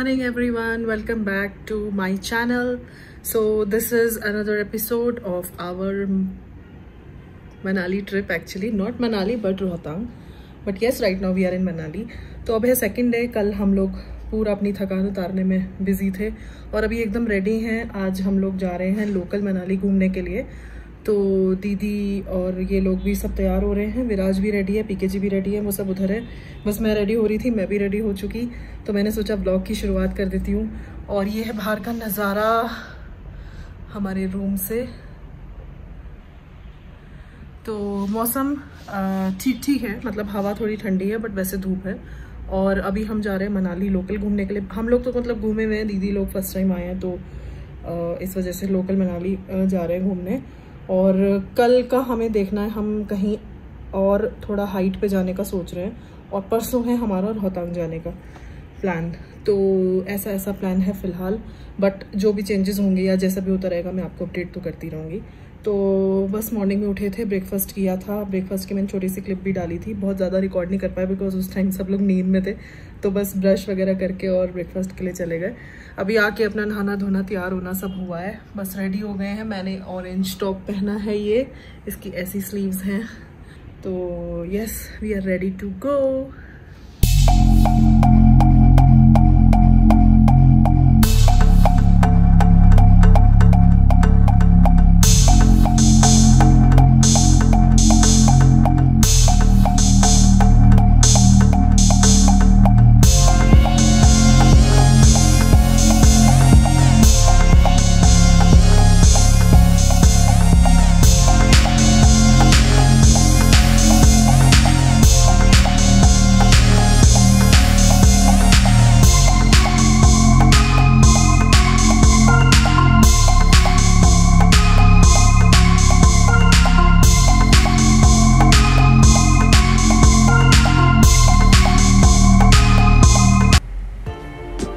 morning everyone, welcome back to my channel. So this is another episode of our Manali trip, actually not Manali but Rohtang, but yes right now we are in Manali. तो अब है second day, कल हम लोग पूरा अपनी थकान उतारने में बिजी थे और अभी एकदम रेडी हैं। आज हम लोग जा रहे हैं लोकल मनाली घूमने के लिए, तो दीदी और ये लोग भी सब तैयार हो रहे हैं। विराज भी रेडी है, पीके जी भी रेडी है, वो सब उधर है, बस मैं रेडी हो रही थी, मैं भी रेडी हो चुकी। तो मैंने सोचा ब्लॉग की शुरुआत कर देती हूँ। और ये है बाहर का नज़ारा हमारे रूम से। तो मौसम ठीक ठीक है, मतलब हवा थोड़ी ठंडी है बट वैसे धूप है। और अभी हम जा रहे हैं मनाली लोकल घूमने के लिए। हम लोग तो मतलब घूमे हुए हैं, दीदी लोग फर्स्ट टाइम आए हैं तो इस वजह से लोकल मनाली जा रहे हैं घूमने। और कल का हमें देखना है, हम कहीं और थोड़ा हाइट पे जाने का सोच रहे हैं। और परसों है हमारा रोहतांग जाने का प्लान। तो ऐसा प्लान है फ़िलहाल, बट जो भी चेंजेस होंगे या जैसा भी होता रहेगा मैं आपको अपडेट तो करती रहूँगी। तो बस मॉर्निंग में उठे थे, ब्रेकफास्ट किया था, ब्रेकफास्ट की मैंने छोटी सी क्लिप भी डाली थी। बहुत ज़्यादा रिकॉर्ड नहीं कर पाया बिकॉज उस टाइम सब लोग नींद में थे। तो बस ब्रश वगैरह करके और ब्रेकफास्ट के लिए चले गए। अभी आके अपना नहाना धोना तैयार होना सब हुआ है, बस रेडी हो गए हैं। मैंने ऑरेंज टॉप पहना है, ये इसकी ऐसी स्लीव्स हैं। तो yes we are ready to go.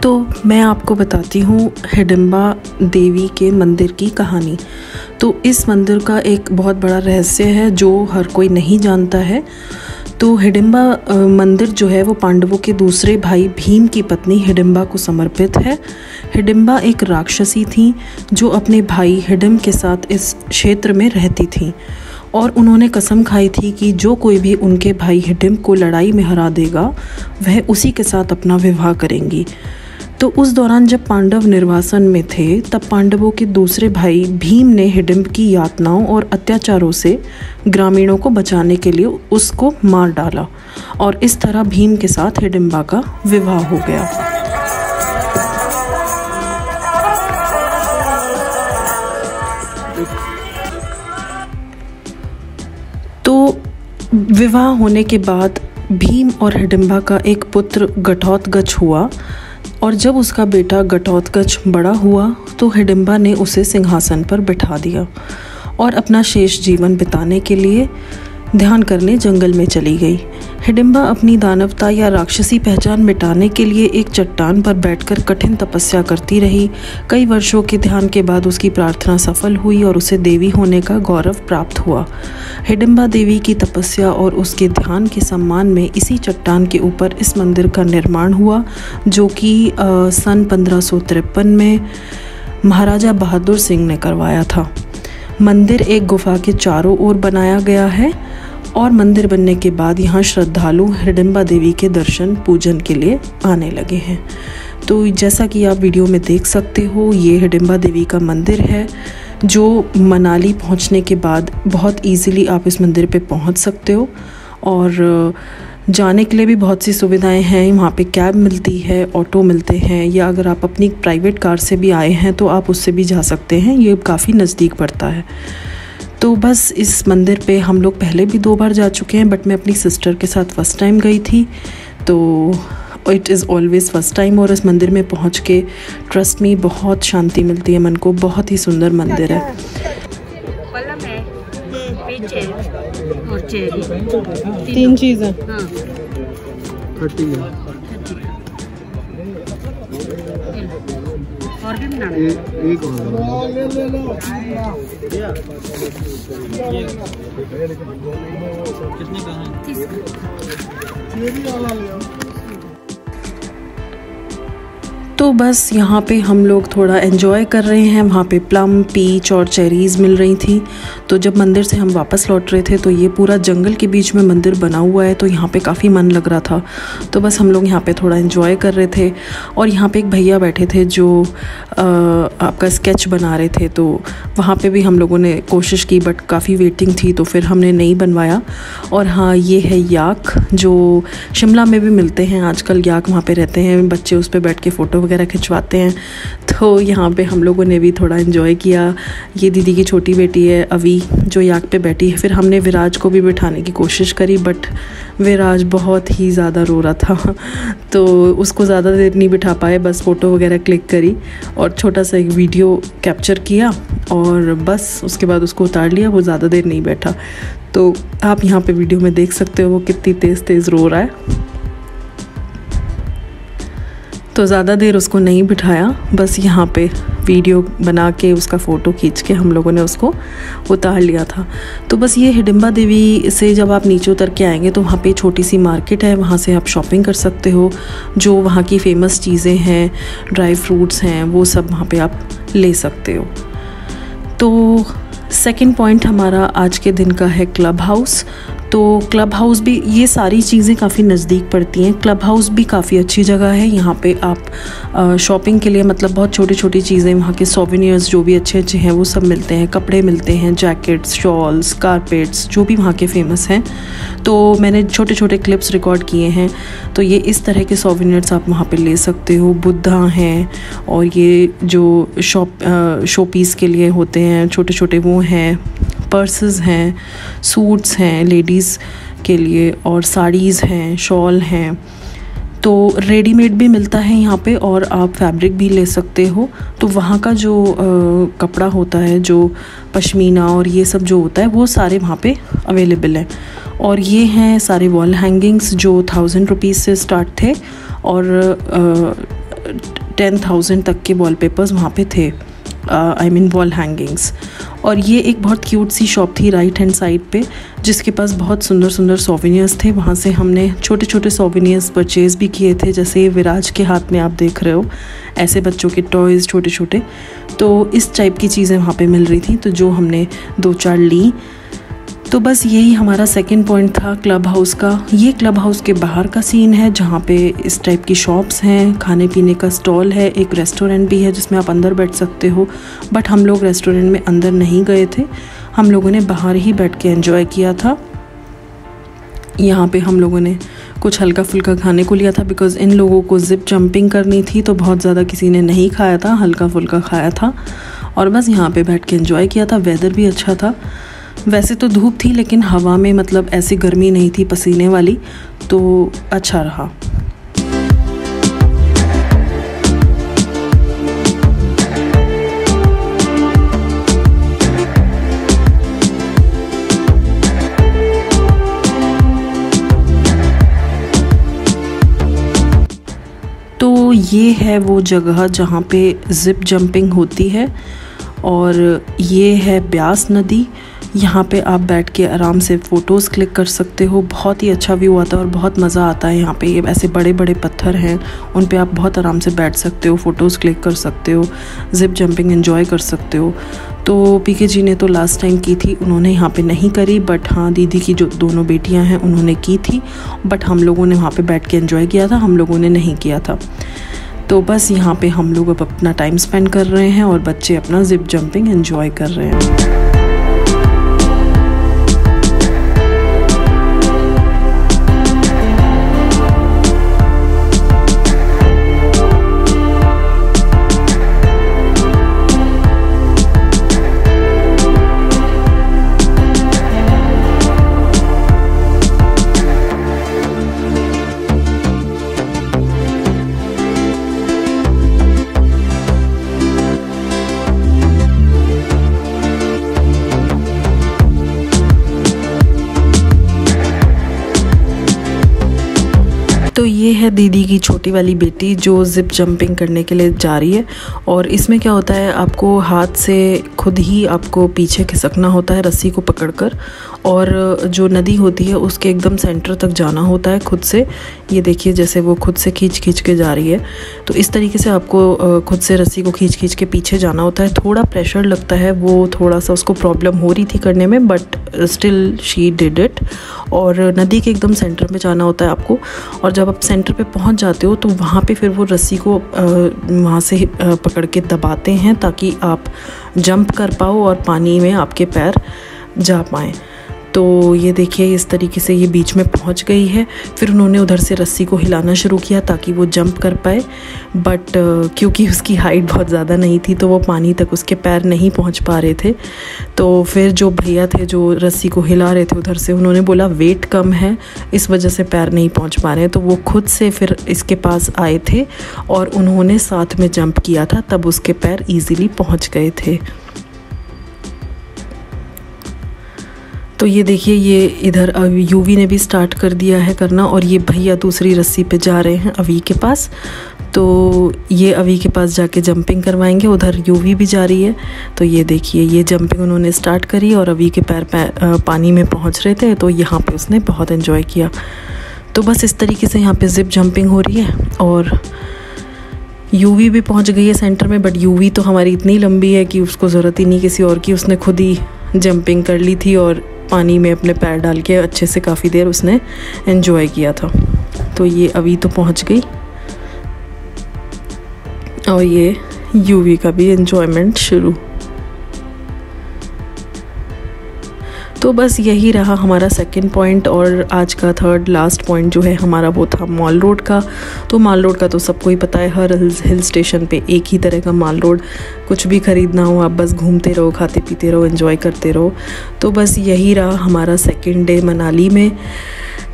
तो मैं आपको बताती हूँ हिडिम्बा देवी के मंदिर की कहानी। तो इस मंदिर का एक बहुत बड़ा रहस्य है जो हर कोई नहीं जानता है। तो हिडिम्बा मंदिर जो है वो पांडवों के दूसरे भाई भीम की पत्नी हिडिम्बा को समर्पित है। हिडिम्बा एक राक्षसी थी जो अपने भाई हिडिम्ब के साथ इस क्षेत्र में रहती थी और उन्होंने कसम खाई थी कि जो कोई भी उनके भाई हिडिम्ब को लड़ाई में हरा देगा वह उसी के साथ अपना विवाह करेंगी। तो उस दौरान जब पांडव निर्वासन में थे तब पांडवों के दूसरे भाई भीम ने हिडिम्ब की यातनाओं और अत्याचारों से ग्रामीणों को बचाने के लिए उसको मार डाला और इस तरह भीम के साथ हिडिम्बा का विवाह हो गया। तो विवाह होने के बाद भीम और हिडिम्बा का एक पुत्र घटोत्कच हुआ और जब उसका बेटा घटोत्कच बड़ा हुआ तो हिडिम्बा ने उसे सिंहासन पर बिठा दिया और अपना शेष जीवन बिताने के लिए ध्यान करने जंगल में चली गई। हिडिम्बा अपनी दानवता या राक्षसी पहचान मिटाने के लिए एक चट्टान पर बैठकर कठिन तपस्या करती रही। कई वर्षों के ध्यान के बाद उसकी प्रार्थना सफल हुई और उसे देवी होने का गौरव प्राप्त हुआ। हिडिम्बा देवी की तपस्या और उसके ध्यान के सम्मान में इसी चट्टान के ऊपर इस मंदिर का निर्माण हुआ जो कि सन 1553 में महाराजा बहादुर सिंह ने करवाया था। मंदिर एक गुफा के चारों ओर बनाया गया है और मंदिर बनने के बाद यहाँ श्रद्धालु हिडिम्बा देवी के दर्शन पूजन के लिए आने लगे हैं। तो जैसा कि आप वीडियो में देख सकते हो ये हिडिम्बा देवी का मंदिर है जो मनाली पहुँचने के बाद बहुत ईजीली आप इस मंदिर पे पहुँच सकते हो। और जाने के लिए भी बहुत सी सुविधाएं हैं, वहाँ पे कैब मिलती है, ऑटो मिलते हैं, या अगर आप अपनी प्राइवेट कार से भी आए हैं तो आप उससे भी जा सकते हैं, ये काफ़ी नज़दीक पड़ता है। तो बस इस मंदिर पे हम लोग पहले भी 2 बार जा चुके हैं बट मैं अपनी सिस्टर के साथ फर्स्ट टाइम गई थी। तो it is always first time और इस मंदिर में पहुँच के ट्रस्ट में बहुत शांति मिलती है मन को, बहुत ही सुंदर मंदिर है। तीन चीज़ें हाँ। और एक कितने का है? तो तो बस यहाँ पे हम लोग थोड़ा एंजॉय कर रहे हैं। वहाँ पे प्लम, पीच और चेरीज़ मिल रही थी। तो जब मंदिर से हम वापस लौट रहे थे तो ये पूरा जंगल के बीच में मंदिर बना हुआ है, तो यहाँ पे काफ़ी मन लग रहा था। तो बस हम लोग यहाँ पे थोड़ा एंजॉय कर रहे थे और यहाँ पे एक भैया बैठे थे जो आपका स्केच बना रहे थे। तो वहाँ पर भी हम लोगों ने कोशिश की बट काफ़ी वेटिंग थी तो फिर हमने नहीं बनवाया। और हाँ, ये है याक जो शिमला में भी मिलते हैं आजकल। याक वहाँ पर रहते हैं, बच्चे उस पर बैठ के फ़ोटो वगैरह खिंचवाते हैं। तो यहाँ पे हम लोगों ने भी थोड़ा एंजॉय किया। ये दीदी की छोटी बेटी है अवी जो याक पे बैठी है। फिर हमने विराज को भी बिठाने की कोशिश करी बट विराज बहुत ही ज़्यादा रो रहा था तो उसको ज़्यादा देर नहीं बिठा पाए। बस फ़ोटो वगैरह क्लिक करी और छोटा सा एक वीडियो कैप्चर किया और बस उसके बाद उसको उतार लिया। वो ज़्यादा देर नहीं बैठा। तो आप यहाँ पे वीडियो में देख सकते हो वो कितनी तेज़ तेज़ रो रहा है। तो ज़्यादा देर उसको नहीं बिठाया, बस यहाँ पे वीडियो बना के उसका फ़ोटो खींच के हम लोगों ने उसको उतार लिया था। तो बस ये हिडिम्बा देवी से जब आप नीचे उतर के आएंगे तो वहाँ पे छोटी सी मार्केट है, वहाँ से आप शॉपिंग कर सकते हो। जो वहाँ की फ़ेमस चीज़ें हैं, ड्राई फ्रूट्स हैं, वो सब वहाँ पे आप ले सकते हो। तो सेकेंड पॉइंट हमारा आज के दिन का है क्लब हाउस। तो क्लब हाउस भी, ये सारी चीज़ें काफ़ी नज़दीक पड़ती हैं। क्लब हाउस भी काफ़ी अच्छी जगह है। यहाँ पे आप शॉपिंग के लिए, मतलब बहुत छोटी छोटी चीज़ें, वहाँ के सोवेनियर्स जो भी अच्छे अच्छे हैं वो सब मिलते हैं। कपड़े मिलते हैं, जैकेट्स, शॉल्स, कारपेट्स, जो भी वहाँ के फ़ेमस हैं। तो मैंने छोटे छोटे क्लिप्स रिकॉर्ड किए हैं। तो ये इस तरह के सोवेनियर्स आप वहाँ पर ले सकते हो। बुद्धा हैं और ये जो शो पीस के लिए होते हैं छोटे छोटे, वो हैं। पर्सेस हैं, सूट्स हैं लेडीज़ के लिए, और साड़ीज़ हैं, शॉल हैं। तो रेडीमेड भी मिलता है यहाँ पे और आप फैब्रिक भी ले सकते हो। तो वहाँ का जो कपड़ा होता है, जो पश्मीना और ये सब जो होता है, वो सारे वहाँ पे अवेलेबल हैं। और ये हैं सारे वॉल हैंगिंग्स जो 1000 रुपीज़ से स्टार्ट थे और 10,000 तक के वॉलपेपर्स वहाँ पे थे, आई मीन वॉल हैंगिंग्स। और ये एक बहुत क्यूट सी शॉप थी राइट हैंड साइड पे, जिसके पास बहुत सुंदर सुंदर सोवेनियर्स थे। वहाँ से हमने छोटे छोटे सोवेनियर्स परचेज़ भी किए थे, जैसे विराज के हाथ में आप देख रहे हो, ऐसे बच्चों के टॉयज़ छोटे छोटे। तो इस टाइप की चीज़ें वहाँ पे मिल रही थी, तो जो हमने 2-4 ली। तो बस यही हमारा सेकेंड पॉइंट था क्लब हाउस का। ये क्लब हाउस के बाहर का सीन है जहाँ पे इस टाइप की शॉप्स हैं, खाने पीने का स्टॉल है, एक रेस्टोरेंट भी है जिसमें आप अंदर बैठ सकते हो। बट हम लोग रेस्टोरेंट में अंदर नहीं गए थे, हम लोगों ने बाहर ही बैठ के एंजॉय किया था। यहाँ पे हम लोगों ने कुछ हल्का फुल्का खाने को लिया था बिकॉज़ इन लोगों को ज़िप जंपिंग करनी थी, तो बहुत ज़्यादा किसी ने नहीं खाया था, हल्का फुल्का खाया था। और बस यहाँ पे बैठ के एंजॉय किया था। वेदर भी अच्छा था, वैसे तो धूप थी लेकिन हवा में, मतलब ऐसी गर्मी नहीं थी पसीने वाली, तो अच्छा रहा। तो ये है वो जगह जहाँ पे जिप जंपिंग होती है और ये है ब्यास नदी। यहाँ पे आप बैठ के आराम से फ़ोटोज़ क्लिक कर सकते हो। बहुत ही अच्छा व्यू आता है और बहुत मज़ा आता है यहाँ पे। ये ऐसे बड़े बड़े पत्थर हैं, उन पे आप बहुत आराम से बैठ सकते हो, फ़ोटोज़ क्लिक कर सकते हो, जिप जंपिंग एंजॉय कर सकते हो। तो पीके जी ने तो लास्ट टाइम की थी, उन्होंने यहाँ पे नहीं करी, बट हाँ दीदी की जो दोनों बेटियाँ हैं उन्होंने की थी। बट हम लोगों ने वहाँ पर बैठ के एंजॉय किया था, हम लोगों ने नहीं किया था। तो बस यहाँ पर हम लोग अब अपना टाइम स्पेंड कर रहे हैं और बच्चे अपना जिप जंपिंग एंजॉय कर रहे हैं। तो ये है दीदी की छोटी वाली बेटी जो जिप जंपिंग करने के लिए जा रही है। और इसमें क्या होता है, आपको हाथ से खुद ही आपको पीछे खिसकना होता है रस्सी को पकड़कर, और जो नदी होती है उसके एकदम सेंटर तक जाना होता है खुद से। ये देखिए जैसे वो खुद से खींच के जा रही है, तो इस तरीके से आपको खुद से रस्सी को खींच के पीछे जाना होता है। थोड़ा प्रेशर लगता है, वो थोड़ा सा उसको प्रॉब्लम हो रही थी करने में, but still she did it. और नदी के एकदम सेंटर में जाना होता है आपको, और जब आप सेंटर पे पहुंच जाते हो तो वहाँ पे फिर वो रस्सी को वहाँ से पकड़ के दबाते हैं ताकि आप जंप कर पाओ और पानी में आपके पैर जा पाएँ। तो ये देखिए इस तरीके से ये बीच में पहुंच गई है। फिर उन्होंने उधर से रस्सी को हिलाना शुरू किया ताकि वो जंप कर पाए, बट क्योंकि उसकी हाइट बहुत ज़्यादा नहीं थी तो वो पानी तक उसके पैर नहीं पहुंच पा रहे थे। तो फिर जो भैया थे जो रस्सी को हिला रहे थे उधर से, उन्होंने बोला वेट कम है इस वजह से पैर नहीं पहुँच पा रहे हैं। तो वो खुद से फिर इसके पास आए थे और उन्होंने साथ में जंप किया था, तब उसके पैर ईज़िली पहुँच गए थे। तो ये देखिए ये इधर अब यूवी ने भी स्टार्ट कर दिया है करना, और ये भैया दूसरी रस्सी पे जा रहे हैं अवी के पास। तो ये अवी के पास जाके जंपिंग करवाएंगे, उधर यूवी भी जा रही है। तो ये देखिए ये जंपिंग उन्होंने स्टार्ट करी और अवी के पैर पानी में पहुंच रहे थे, तो यहाँ पे उसने बहुत एंजॉय किया। तो बस इस तरीके से यहाँ पे जिप जंपिंग हो रही है, और यूवी भी पहुँच गई है सेंटर में, बट यूवी तो हमारी इतनी लंबी है कि उसको ज़रूरत ही नहीं किसी और की, उसने खुद ही जंपिंग कर ली थी और पानी में अपने पैर डाल के अच्छे से काफ़ी देर उसने एंजॉय किया था। तो ये अभी तो पहुंच गई, और ये यूवी का भी एंजॉयमेंट शुरू। तो बस यही रहा हमारा सेकंड पॉइंट, और आज का थर्ड लास्ट पॉइंट जो है हमारा वो था मॉल रोड का। तो मॉल रोड का तो सबको ही पता है, हर हिल स्टेशन पे एक ही तरह का मॉल रोड, कुछ भी ख़रीदना हो आप बस घूमते रहो, खाते पीते रहो, एंजॉय करते रहो। तो बस यही रहा हमारा सेकंड डे मनाली में।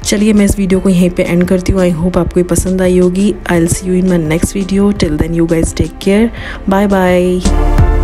चलिए मैं इस वीडियो को यहीं पे एंड करती हूँ। आई होप आपको ये पसंद आई होगी। I will see you in my next video. Till then you guys take care, bye bye.